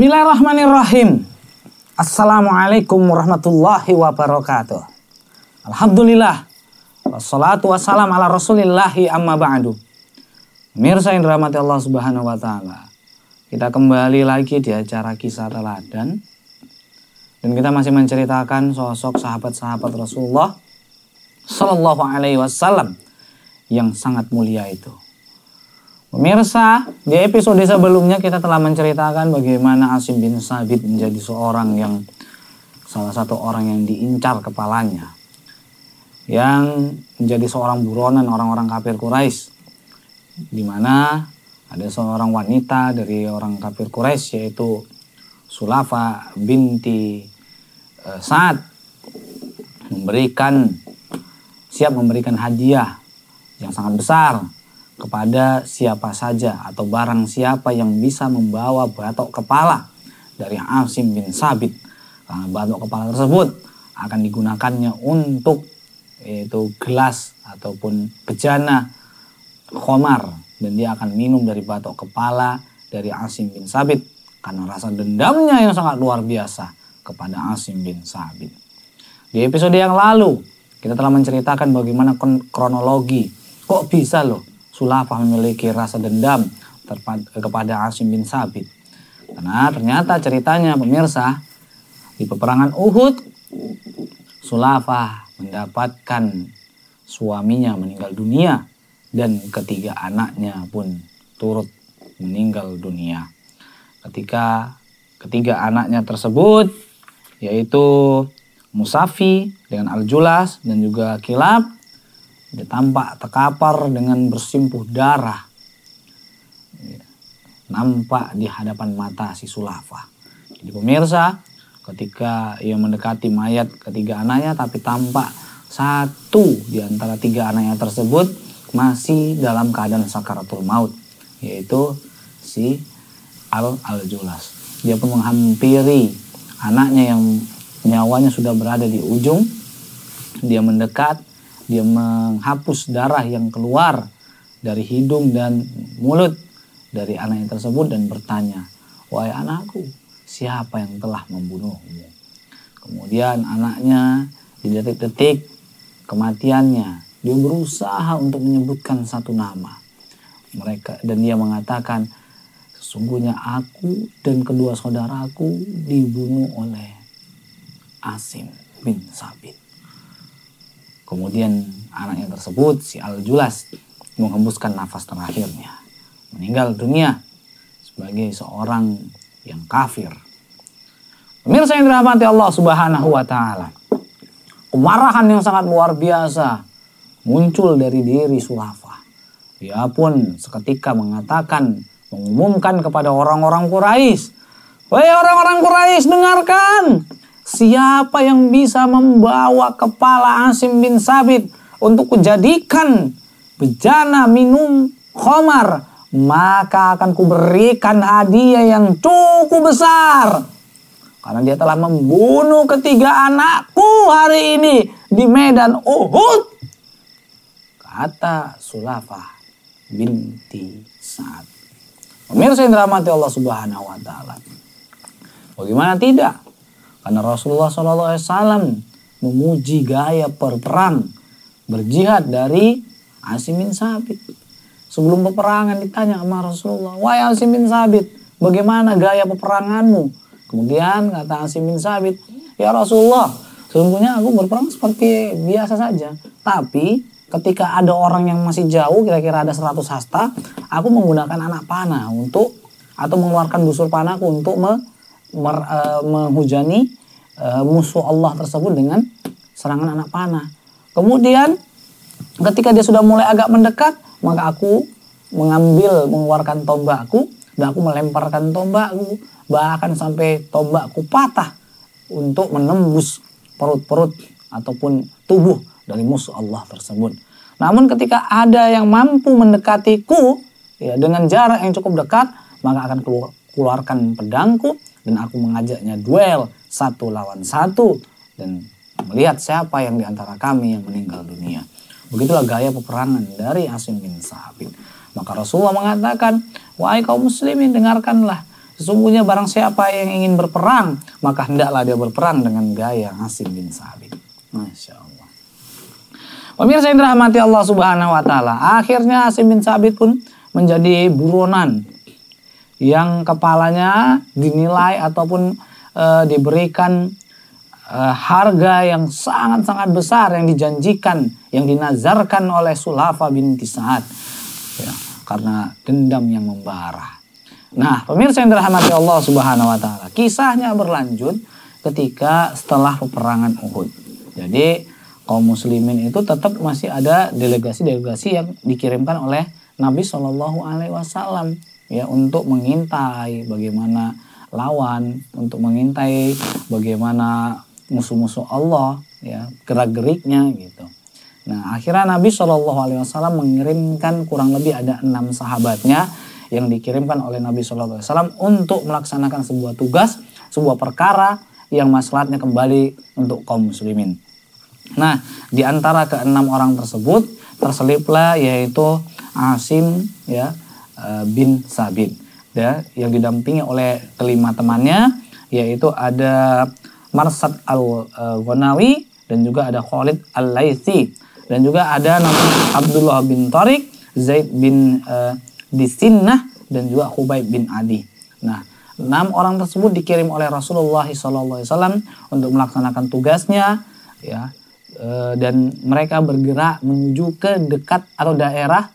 Bismillahirrahmanirrahim. Assalamualaikum warahmatullahi wabarakatuh. Alhamdulillah. Wassalatu wassalamu ala rasulillahi amma ba'du. Mirsa yang dirahmati Allah subhanahu wa ta'ala. Kita kembali lagi di acara kisah teladan. Dan kita masih menceritakan sosok sahabat-sahabat Rasulullah Sallallahu alaihi wasallam yang sangat mulia itu. Pemirsa, di episode sebelumnya kita telah menceritakan bagaimana Ashim bin Tsabit menjadi salah satu orang yang diincar kepalanya, yang menjadi seorang buronan orang-orang kafir Quraisy, di mana ada seorang wanita dari orang kafir Quraisy yaitu Sulafah binti Sa'ad siap memberikan hadiah yang sangat besar kepada siapa saja atau barang siapa yang bisa membawa batok kepala dari Ashim bin Tsabit. Karena batok kepala tersebut akan digunakannya untuk yaitu gelas ataupun bejana khomar, dan dia akan minum dari batok kepala dari Ashim bin Tsabit karena rasa dendamnya yang sangat luar biasa kepada Ashim bin Tsabit. Di episode yang lalu kita telah menceritakan bagaimana kronologi kok bisa loh Sulafah memiliki rasa dendam kepada Ashim bin Tsabit. Karena ternyata ceritanya pemirsa, di peperangan Uhud, Sulafah mendapatkan suaminya meninggal dunia dan ketiga anaknya pun turut meninggal dunia. Ketika ketiga anaknya tersebut yaitu Musafi dengan Al-Julas dan juga Kilab, dia tampak terkapar dengan bersimpuh darah, nampak di hadapan mata si Sulafah. Jadi pemirsa, ketika ia mendekati mayat ketiga anaknya, tapi tampak satu di antara tiga anaknya tersebut masih dalam keadaan sakaratul maut, yaitu si Al-Julas. Dia pun menghampiri anaknya yang nyawanya sudah berada di ujung. Dia mendekat, dia menghapus darah yang keluar dari hidung dan mulut dari anaknya tersebut dan bertanya, "Wahai anakku, siapa yang telah membunuhmu?" Kemudian anaknya di detik-detik kematiannya, dia berusaha untuk menyebutkan satu nama. Dan dia mengatakan, "Sesungguhnya aku dan kedua saudaraku dibunuh oleh Ashim bin Tsabit." Kemudian anaknya tersebut, si Al-Julas, menghembuskan nafas terakhirnya, meninggal dunia sebagai seorang yang kafir. Pemirsa yang dirahmati Allah subhanahu wa ta'ala, kemarahan yang sangat luar biasa muncul dari diri Sulafah. Dia pun seketika mengumumkan kepada orang-orang Quraisy, "Wahai orang-orang Quraisy, dengarkan! Siapa yang bisa membawa kepala Ashim bin Tsabit untuk kujadikan bejana minum khomar, maka akan kuberikan hadiah yang cukup besar. Karena dia telah membunuh ketiga anakku hari ini di medan Uhud," kata Sulafah binti Sa'ad. Pemirsa yang dirahmati Allah subhanahu wa ta'ala, bagaimana tidak? Karena Rasulullah SAW memuji gaya berperang, berjihad dari Ashim bin Tsabit. Sebelum peperangan ditanya sama Rasulullah, "Wahai Ashim bin Tsabit, bagaimana gaya peperanganmu?" Kemudian kata Ashim bin Tsabit, "Ya Rasulullah, sesungguhnya aku berperang seperti biasa saja. Tapi ketika ada orang yang masih jauh, kira-kira ada 100 hasta, aku menggunakan anak panah atau mengeluarkan busur panahku untuk menghujani musuh Allah tersebut dengan serangan anak panah. Kemudian ketika dia sudah mulai agak mendekat, maka aku mengeluarkan tombakku dan aku melemparkan tombakku, bahkan sampai tombakku patah untuk menembus perut-perut ataupun tubuh dari musuh Allah tersebut. Namun ketika ada yang mampu mendekatiku ya, dengan jarak yang cukup dekat, maka akan keluarkan pedangku dan aku mengajaknya duel 1 lawan 1 dan melihat siapa yang diantara kami yang meninggal dunia." Begitulah gaya peperangan dari Ashim bin Tsabit. Maka Rasulullah mengatakan, "Wahai kaum muslimin, dengarkanlah. Sesungguhnya barang siapa yang ingin berperang, maka hendaklah dia berperang dengan gaya Ashim bin Tsabit. Masya Allah. Pemirsa yang dirahmati Allah Subhanahu wa Ta'ala, akhirnya Ashim bin Tsabit pun menjadi buronan yang kepalanya dinilai ataupun diberikan harga yang sangat-sangat besar yang dijanjikan, yang dinazarkan oleh Sulafah binti Sa'ad, ya, karena dendam yang membara. Nah, pemirsa yang dirahmati Allah Subhanahu wa Ta'ala, kisahnya berlanjut ketika setelah peperangan Uhud. Jadi kaum muslimin itu tetap masih ada delegasi-delegasi yang dikirimkan oleh Nabi Shallallahu Alaihi Wasallam, ya, untuk mengintai bagaimana lawan, untuk mengintai bagaimana musuh-musuh Allah, ya, gerak-geriknya gitu. Nah, akhirnya Nabi Shallallahu Alaihi Wasallam mengirimkan kurang lebih ada 6 sahabatnya yang dikirimkan oleh Nabi Shallallahu Alaihi Wasallam untuk melaksanakan sebuah tugas, sebuah perkara yang maslahatnya kembali untuk kaum muslimin. Nah, di antara ke-6 orang tersebut terseliplah yaitu Ashim, ya, bin Tsabit, ya, yang didampingi oleh 5 temannya, yaitu ada Martsad al-Ghanawi, dan juga ada Khalid al-Laitsi, dan juga ada Abdullah bin Tarik, Zaid bin ad-Ditsinnah, dan juga Khubaib bin Adi. Nah, 6 orang tersebut dikirim oleh Rasulullah SAW untuk melaksanakan tugasnya, ya, dan mereka bergerak menuju ke dekat atau daerah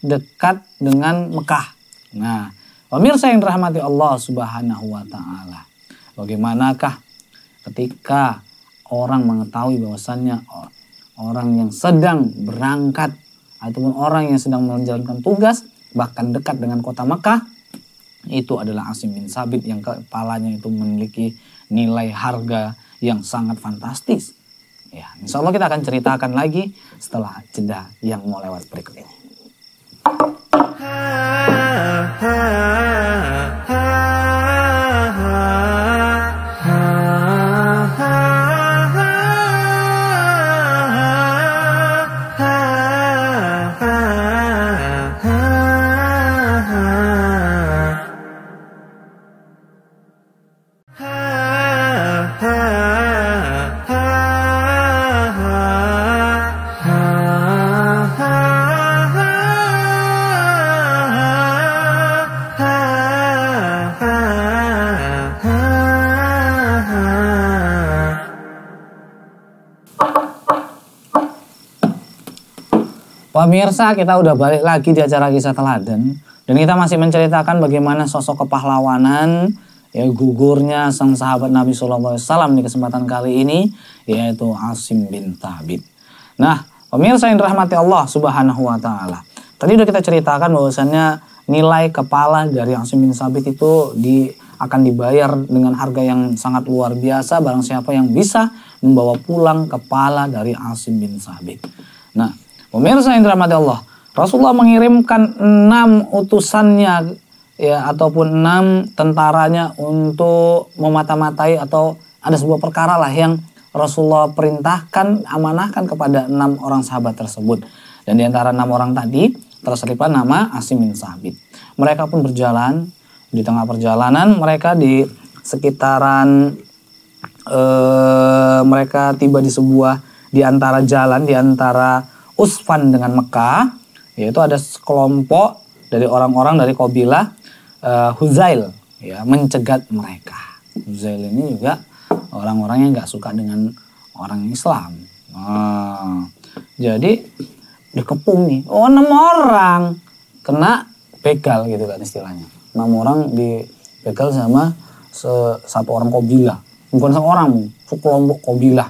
dekat dengan Mekah. Nah, pemirsa yang dirahmati Allah Subhanahu wa Ta'ala, bagaimanakah ketika orang mengetahui bahwasannya orang yang sedang berangkat ataupun orang yang sedang menjalankan tugas bahkan dekat dengan kota Mekah itu adalah Ashim bin Tsabit yang kepalanya itu memiliki nilai harga yang sangat fantastis. Ya, insya Allah kita akan ceritakan lagi setelah jeda yang mau lewat berikut ini. Pemirsa, kita udah balik lagi di acara Kisah Teladan, dan kita masih menceritakan bagaimana sosok kepahlawanan, ya, gugurnya sang sahabat Nabi Shallallahu Alaihi Wasallam di kesempatan kali ini, yaitu Ashim bin Tsabit. Nah, pemirsa yang dirahmati Allah Subhanahu wa Ta'ala, tadi udah kita ceritakan bahwasannya nilai kepala dari Ashim bin Tsabit itu akan dibayar dengan harga yang sangat luar biasa, barang siapa yang bisa membawa pulang kepala dari Ashim bin Tsabit. Nah, pemirsa yang dirahmati Allah, Rasulullah mengirimkan 6 utusannya, ya, ataupun 6 tentaranya untuk memata-matai atau ada sebuah perkara lah yang Rasulullah perintahkan, amanahkan kepada 6 orang sahabat tersebut. Dan di antara 6 orang tadi terseliplah nama Ashim bin Tsabit. Mereka pun berjalan, di tengah perjalanan mereka di sekitaran mereka tiba di sebuah di antara jalan, di antara Usfan dengan Mekah, yaitu ada sekelompok dari orang-orang dari kabilah Hudzail, ya, mencegat mereka. Hudzail ini juga orang-orang yang nggak suka dengan orang Islam. Nah, jadi dikepung nih, 6 orang kena begal gitu kan istilahnya. 6 orang dibegal sama satu orang kabilah, bukan seorang, sekelompok kabilah.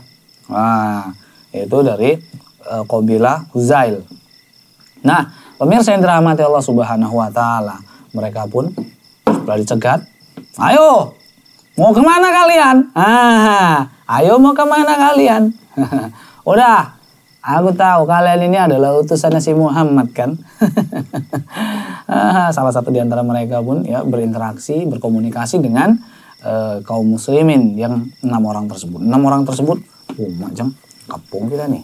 Nah, yaitu dari kabilah Hudzail. Nah, pemirsa yang dirahmati Allah Subhanahu wa Ta'ala, mereka pun setelah dicegat, "Ayo, mau kemana kalian? Ayo mau kemana kalian? Udah, aku tahu kalian ini adalah utusannya si Muhammad kan?" Salah satu di antara mereka pun, ya, berinteraksi, berkomunikasi dengan kaum muslimin yang 6 orang tersebut. 6 orang tersebut, macam kepung kita nih.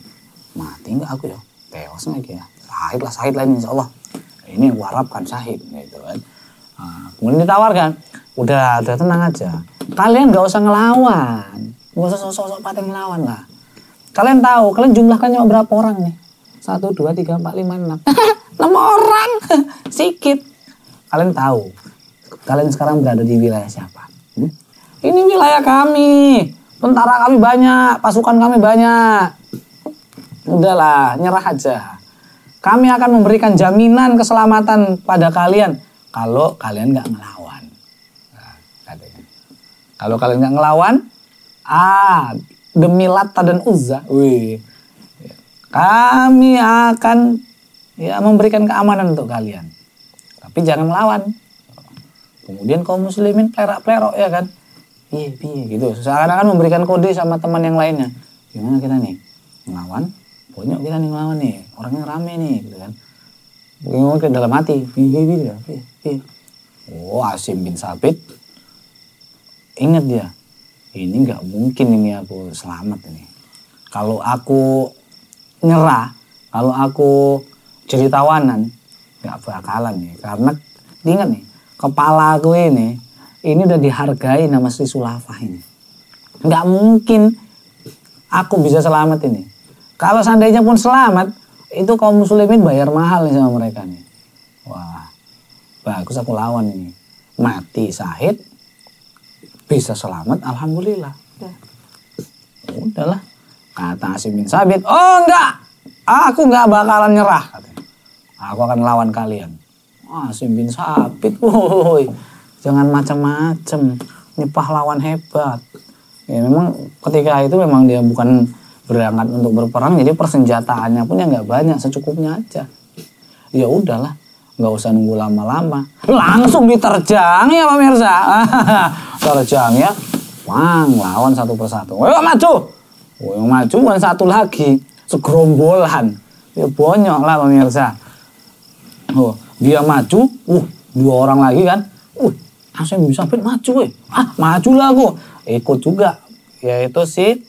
Mati nggak aku ya? Tewas nggak ya? Syahid lah, insya Allah. Ini yang kuharapkan, syahid gitu kan. Nah, kemudian ditawarkan, udah tenang aja. Kalian nggak usah ngelawan, nggak usah sosok-sosok paten ngelawan lah. Kalian tahu, kalian jumlahkan cuma berapa orang nih? 1, 2, 3, 4, 5, 6. 6 orang, sikit. Kalian tahu, kalian sekarang berada di wilayah siapa? Ini wilayah kami, tentara kami banyak, pasukan kami banyak. Udahlah, nyerah aja. Kami akan memberikan jaminan keselamatan pada kalian kalau kalian nggak ngelawan. Nah, katanya. Kalau kalian nggak ngelawan, demi Latta dan Uzza, kami akan memberikan keamanan untuk kalian. Tapi jangan ngelawan. Kemudian kaum muslimin plerak-plerok ya kan, piye gitu. Seakan-akan memberikan kode sama teman yang lainnya. Gimana kita nih ngelawan? Bonyok kita nih ngelawan nih, orangnya rame nih, gitu kan. Bingung ke dalam hati, oh Ashim bin Tsabit, ingat dia, ini nggak mungkin ini aku selamat ini. Kalau aku nyerah, kalau aku jadi tawanan, nggak bakalan nih. Karena ingat nih, kepala aku ini udah dihargai nama Sri Sulafah ini. Nggak mungkin aku bisa selamat ini. Kalau seandainya pun selamat, itu kaum muslimin bayar mahal nih sama mereka nih. Wah, bagus aku lawan ini. Mati syahid, bisa selamat, alhamdulillah. Ya. Udahlah, kata Ashim bin Tsabit, oh enggak, aku enggak bakalan nyerah. Katanya. Aku akan lawan kalian. Ashim bin Tsabit, woi, jangan macam-macam, ini pahlawan hebat. Ya memang ketika itu memang dia bukan berangkat untuk berperang, jadi persenjataannya pun ya nggak banyak, secukupnya aja. Ya udahlah, nggak usah nunggu lama-lama, langsung diterjang ya pemirsa. Terjang ya, wang lawan satu persatu. Woy, maju bukan satu lagi, segerombolan. Ya bonyok lah pemirsa. Oh, dia maju, 2 orang lagi kan. Ashim bin Tsabit maju, maju lah aku. Ikut juga, yaitu si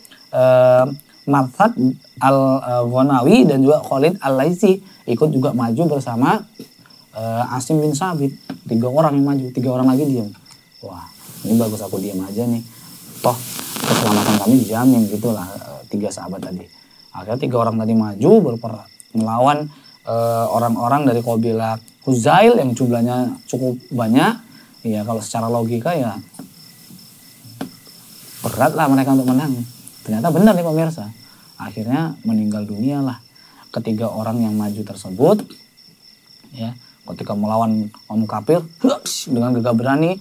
Martsad al-Ghanawi dan juga Khalid al-Laitsi ikut juga maju bersama Ashim bin Tsabit. 3 orang yang maju, 3 orang lagi diam. Wah, ini bagus aku diam aja nih. Toh keselamatan kami dijamin gitulah 3 sahabat tadi. Akhirnya 3 orang tadi maju berperang melawan orang-orang dari kabilah Hudzail yang jumlahnya cukup banyak. Ya kalau secara logika ya beratlah mereka untuk menang. Ternyata benar nih pemirsa, akhirnya meninggal dunia lah 3 orang yang maju tersebut. Ya, ketika melawan kaum kafir dengan gagah berani,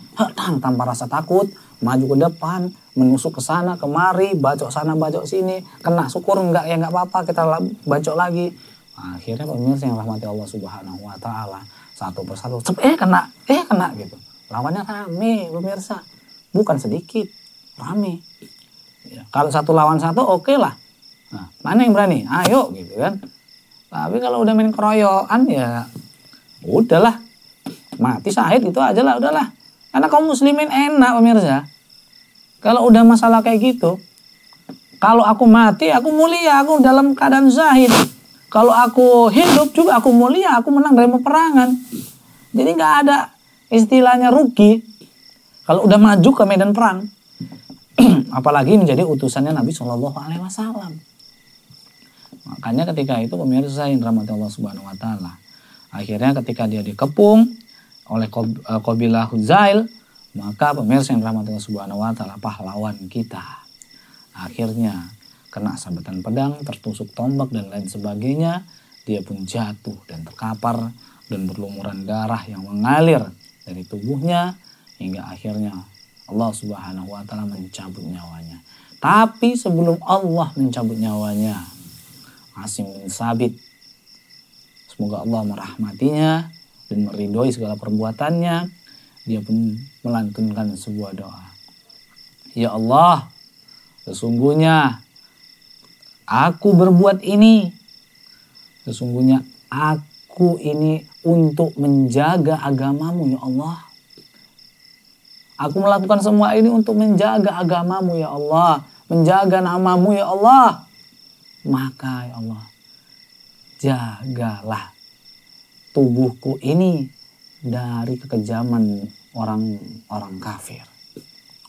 tanpa rasa takut, maju ke depan, menusuk ke sana kemari, bacok sana bacok sini, kena syukur enggak ya enggak apa-apa, kita bacok lagi. Akhirnya pemirsa yang rahmati Allah Subhanahu wa taala, satu persatu kena gitu. Lawannya rame pemirsa, bukan sedikit, rame. Ya, kalau 1 lawan 1 oke lah. Nah, mana yang berani? Ayo gitu kan. Tapi kalau udah main keroyokan ya udahlah. Mati syahid itu aja lah udahlah. Karena kaum muslimin enak pemirsa. Kalau udah masalah kayak gitu, kalau aku mati aku mulia, aku dalam keadaan syahid. Kalau aku hidup juga aku mulia, aku menang dari peperangan. Jadi nggak ada istilahnya rugi. Kalau udah maju ke medan perang, apalagi menjadi utusannya Nabi Shallallahu Alaihi Wasallam. Makanya ketika itu pemirsa yang dirahmati Allah Subhanahu Wa Taala, akhirnya ketika dia dikepung oleh kabilah Hudzail, maka pemirsa yang dirahmati Allah Subhanahu Wa Taala, pahlawan kita, akhirnya kena sabetan pedang, tertusuk tombak dan lain sebagainya, dia pun jatuh dan terkapar dan berlumuran darah yang mengalir dari tubuhnya hingga akhirnya Allah Subhanahu wa taala mencabut nyawanya. Tapi sebelum Allah mencabut nyawanya, Ashim bin Tsabit, semoga Allah merahmatinya dan meridhoi segala perbuatannya, dia pun melantunkan sebuah doa. Ya Allah, sesungguhnya aku berbuat ini. Sesungguhnya aku ini untuk menjaga agamamu ya Allah. Aku melakukan semua ini untuk menjaga agamamu ya Allah. Menjaga namamu ya Allah. Maka ya Allah, jagalah tubuhku ini dari kekejaman orang-orang kafir.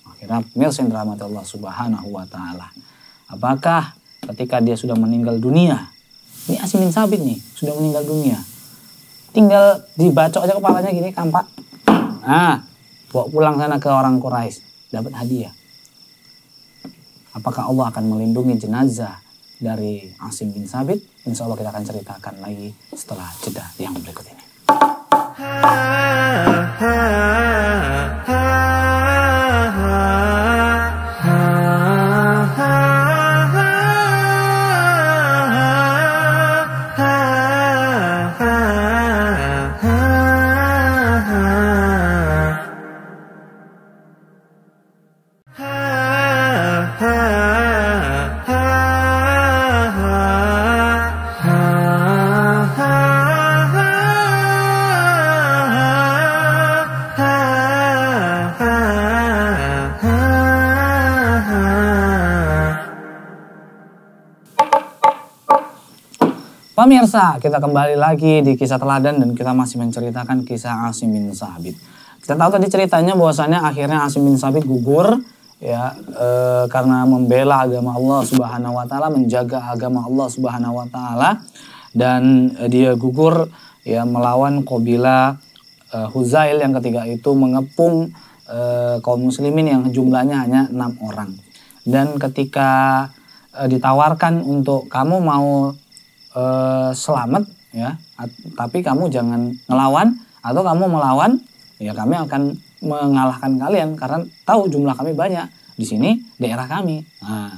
Akhirnya pemirsa yang dirahmati Allah Subhanahu wa taala. Apakah ketika dia sudah meninggal dunia? Ini Ashim bin Tsabit nih, sudah meninggal dunia. Tinggal dibacok aja kepalanya gini, kampak. Nah, bawa pulang sana ke orang Quraisy, dapat hadiah. Apakah Allah akan melindungi jenazah dari Ashim bin Tsabit? Insya Allah kita akan ceritakan lagi setelah jeda yang berikut ini. Pemirsa, kita kembali lagi di Kisah Teladan dan kita masih menceritakan kisah Ashim bin Tsabit. Kita tahu tadi ceritanya bahwasannya akhirnya Ashim bin Tsabit gugur ya karena membela agama Allah Subhanahu wa taala, menjaga agama Allah Subhanahu wa taala, dan dia gugur ya melawan kabilah Hudzail yang ketika itu mengepung kaum muslimin yang jumlahnya hanya 6 orang. Dan ketika ditawarkan untuk kamu mau selamat ya, tapi kamu jangan ngelawan, atau kamu melawan ya kami akan mengalahkan kalian karena tahu jumlah kami banyak di sini, daerah kami. Nah,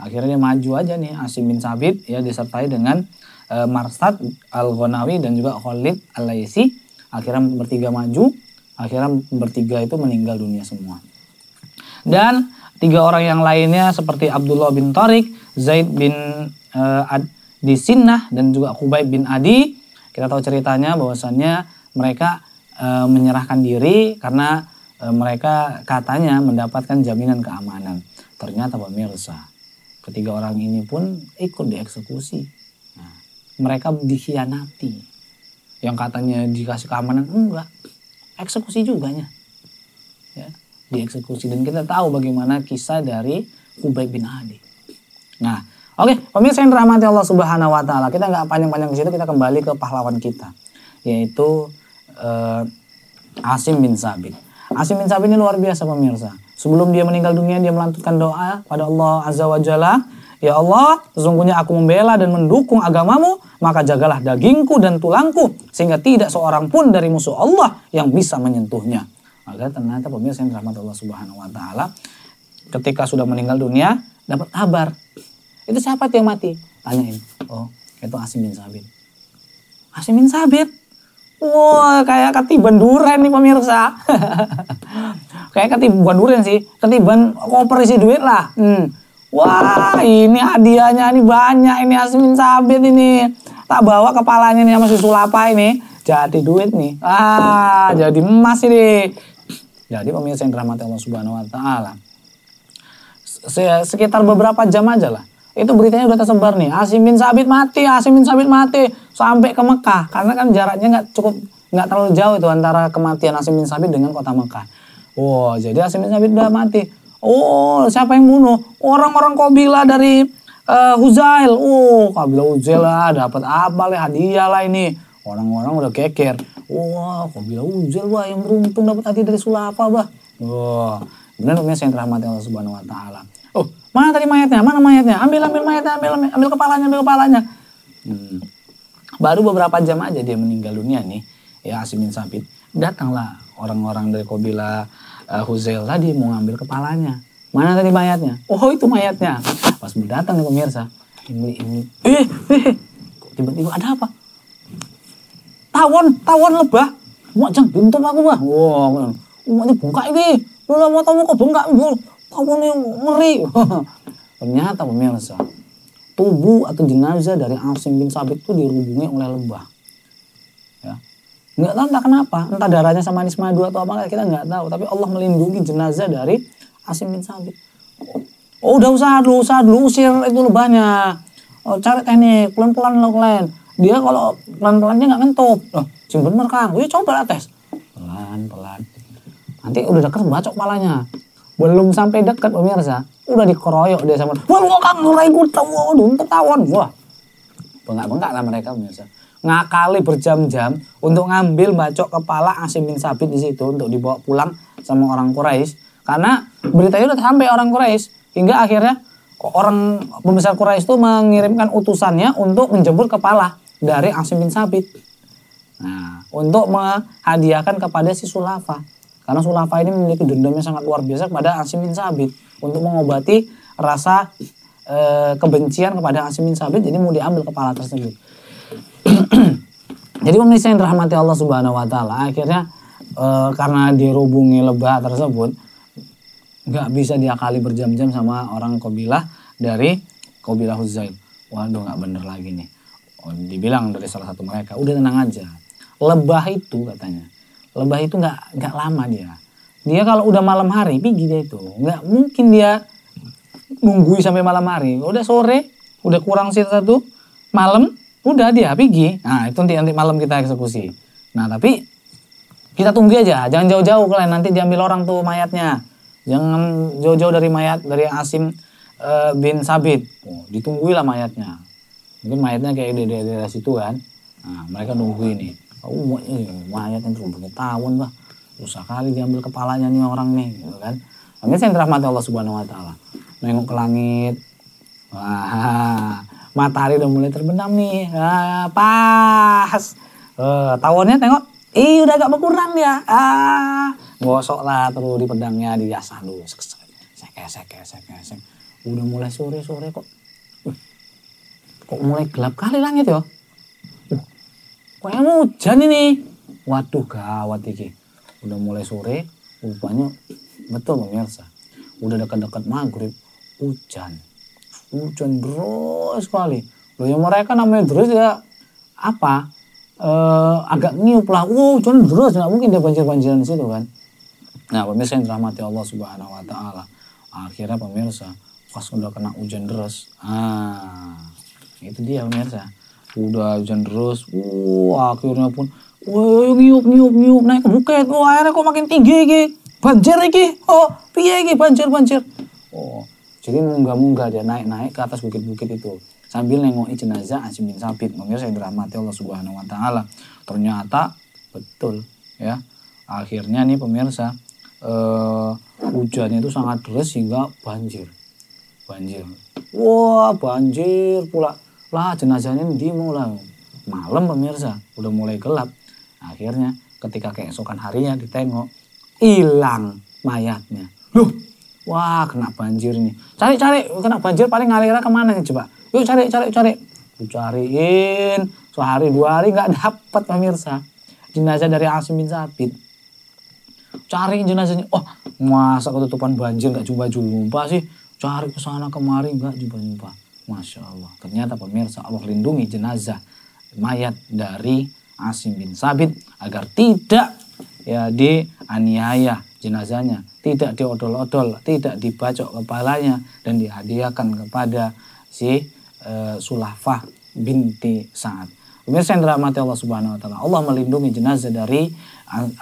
akhirnya dia maju aja nih Ashim bin Tsabit ya, disertai dengan Martsad al-Ghanawi dan juga Khalid al-Laitsi. Akhirnya bertiga maju, akhirnya bertiga itu meninggal dunia semua. Dan tiga orang yang lainnya seperti Abdullah bin Tarik, Zaid bin ad-Ditsinnah dan juga Khubaib bin Adi, kita tahu ceritanya bahwasannya mereka menyerahkan diri karena mereka katanya mendapatkan jaminan keamanan. Ternyata pemirsa, ketiga orang ini pun ikut dieksekusi. Nah, mereka dikhianati. Yang katanya dikasih keamanan, enggak, eksekusi juganya ya, dieksekusi. Dan kita tahu bagaimana kisah dari Khubaib bin Adi. Nah, oke, pemirsa yang dirahmati Allah Subhanahu wa taala, kita nggak panjang-panjang ke situ, kita kembali ke pahlawan kita, yaitu Ashim bin Tsabit. Ashim bin Tsabit ini luar biasa pemirsa. Sebelum dia meninggal dunia, dia melantunkan doa pada Allah Azza wa Jalla, "Ya Allah, sesungguhnya aku membela dan mendukung agamamu, maka jagalah dagingku dan tulangku sehingga tidak seorang pun dari musuh Allah yang bisa menyentuhnya." Maka ternyata pemirsa yang dirahmati Allah Subhanahu wa taala, ketika sudah meninggal dunia dapat kabar. "Itu siapa yang mati?" Tanyain. "Oh, itu Ashim bin Tsabit." Ashim bin Tsabit? Wah, kayak ketiban durian nih pemirsa. Kayak ketiban durian sih. Ketiban koper isi duit lah. Wah, ini hadiahnya ini banyak. Ini Ashim bin Tsabit ini. Tak bawa kepalanya nih sama si Sulafah ini. Jadi duit nih. Ah, jadi emas ini. Jadi pemirsa yang dirahmati Allah Subhanahu wa taala, sekitar beberapa jam aja lah, itu beritanya udah tersebar nih, Ashim bin Tsabit mati, Ashim bin Tsabit mati, sampai ke Mekah. Karena kan jaraknya nggak terlalu jauh itu antara kematian Ashim bin Tsabit dengan kota Mekah. Wow, jadi Ashim bin Tsabit udah mati. Oh, siapa yang bunuh? Orang-orang kabilah dari Hudzail. Oh, kabilah Hudzail lah, dapat apa lah, hadiah lah ini. Orang-orang udah keker. Wah, kabilah Hudzail wah yang beruntung dapat hadiah dari Sulafah bah. Wah, benar pemirsa yang dirahmati Allah Subhanahu wa taala. Oh, mana tadi mayatnya? Mana mayatnya? Ambil mayatnya, ambil kepalanya, Baru beberapa jam aja dia meninggal dunia nih, ya Ashim bin Tsabit. Datanglah orang-orang dari kabilah Hudzail tadi mau ngambil kepalanya. Mana tadi mayatnya? Oh, itu mayatnya. Pas berdatang nih pemirsa, ini. Tiba-tiba ada apa? Tawon lebah. Mojang buntung aku bah. Wah, umatnya bengkak ini. Lu lah mau tahu kok bengkak? Tawon yang ngeri. Ternyata pemirsa, tubuh atau jenazah dari Ashim bin Tsabit itu dirubungi oleh lebah. Ya. Nggak tahu entah kenapa, entah darahnya sama manis madu atau apa, kita nggak tahu. Tapi Allah melindungi jenazah dari Ashim bin Tsabit. Oh, udah usaha dulu, usir itu lebahnya. Oh, cari teknik, pelan-pelan. Dia kalau pelan-pelannya nggak ngentup. Loh, bener Kang, coba tes. nanti udah deket bacok palanya. Belum sampai deket pemirsa, udah dikeroyok dia sama, wah ngokang ngerai gue ketahuan, wah bengak-bengak lah mereka pemirsa. Ngakali berjam-jam untuk ngambil bacok kepala Ashim bin Tsabit di situ untuk dibawa pulang sama orang Quraisy, karena beritanya udah sampai orang Quraisy, hingga akhirnya orang pembesar Quraisy itu mengirimkan utusannya untuk menjemput kepala dari Ashim bin Tsabit. Nah, untuk menghadiahkan kepada si Sulafah, karena Sulafah ini memiliki dendamnya sangat luar biasa kepada Ashim bin Tsabit, untuk mengobati rasa kebencian kepada Ashim bin Tsabit, jadi mau diambil kepala tersebut. Jadi pemirsa yang dirahmati Allah Subhanahu wa taala, akhirnya karena dirubungi lebah tersebut nggak bisa diakali berjam-jam sama orang kabilah dari kabilah Hudzail. Waduh nggak bener lagi nih. Oh, dibilang dari salah satu mereka, udah tenang aja. Lebah itu katanya, lebah itu nggak lama dia. Dia kalau udah malam hari pergi dia itu, nggak mungkin dia nunggui sampai malam hari. Udah sore, udah kurang satu malam. Udah dia pergi. Nah, itu nanti malam kita eksekusi. Nah, tapi kita tunggu aja, jangan jauh-jauh kalian, nanti diambil orang tuh mayatnya. Jangan jauh-jauh dari mayat dari Ashim bin Tsabit. Oh, ditungguilah mayatnya. Mungkin mayatnya kayak di daerah situ kan. Nah, mereka nunggu ini. Oh, mayatnya tuh bertahun, Bah. Susah kali diambil kepalanya nih orang nih, gitu kan. Amin yang dirahmati Allah Subhanahu wa taala. Nengok ke langit. Wah. Matahari udah mulai terbenam nih, pas. Tawonnya tengok, udah agak berkurang dia. Gosok lah terus di pedangnya, diasah lu. Sek. Udah mulai sore kok. Kok mulai gelap kali langit ya? Kayaknya mau hujan ini. Waduh gawat iki. Udah mulai sore, rupanya betul pemirsa. Udah dekat-dekat maghrib, hujan. Hujan deras sekali. Loh yang mereka namanya deras ya apa? Agak niup lah. Hujan deras, nggak mungkin dia banjir-banjiran di situ kan. Nah pemirsa yang dirahmati Allah Subhanahu wa taala. Akhirnya pemirsa pas udah kena hujan deras. Itu dia pemirsa. Udah hujan deras. Akhirnya pun niup naik ke bukit. Airnya kok makin tinggi iki. Banjir iki. Piye iki banjir. Jadi munggah-munggah dia naik-naik ke atas bukit-bukit itu. Sambil nengoki jenazah Ashim bin Tsabit. Pemirsa yang dirahmati Allah Subhanahu wa taala. Ternyata betul ya. Akhirnya nih pemirsa hujannya itu sangat deras hingga banjir. Banjir pula. Lah jenazahnya di mulai malam pemirsa, udah mulai gelap. Akhirnya ketika keesokan harinya ditengok, hilang mayatnya. Loh, wah kena banjir nih. Cari kena banjir paling ngalirnya kemana nih coba? Yuk cari. Cariin sehari dua hari nggak dapat pemirsa. Jenazah dari Ashim bin Tsabit. Cari jenazahnya. Masa ketutupan banjir nggak jumpa sih? Cari kesana kemari nggak jumpa. Masya Allah. Ternyata pemirsa Allah lindungi jenazah mayat dari Ashim bin Tsabit agar tidak ya dianiaya jenazahnya. Tidak diodol-odol, tidak dibacok kepalanya dan dihadiahkan kepada si Sulafah binti Sa'ad. Pemirsa yang dirahmati Allah Subhanahu wa taala, Allah melindungi jenazah dari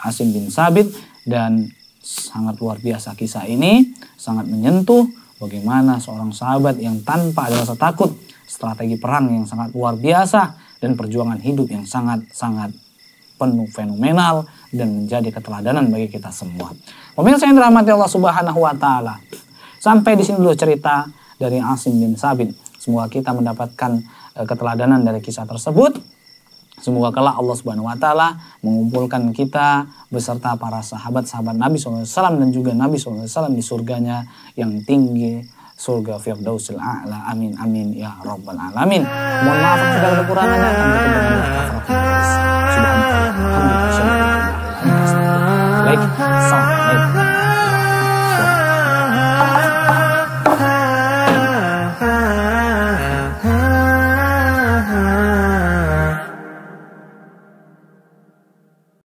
Ashim bin Tsabit dan sangat luar biasa kisah ini, sangat menyentuh bagaimana seorang sahabat yang tanpa ada rasa takut, strategi perang yang sangat luar biasa dan perjuangan hidup yang sangat-sangat penuh fenomenal dan menjadi keteladanan bagi kita semua. Pemirsa yang dirahmati Allah Subhanahu wa taala. Sampai di sini dulu cerita dari Ashim bin Tsabit. Semoga kita mendapatkan keteladanan dari kisah tersebut. Semoga kelak Allah Subhanahu wa taala mengumpulkan kita beserta para sahabat-sahabat Nabi SAW dan juga Nabi SAW di surganya yang tinggi, surga Firdausil A'la. Amin amin ya rabbal alamin. Mohon maaf segala kekurangan dan kekurangan. Like, subscribe.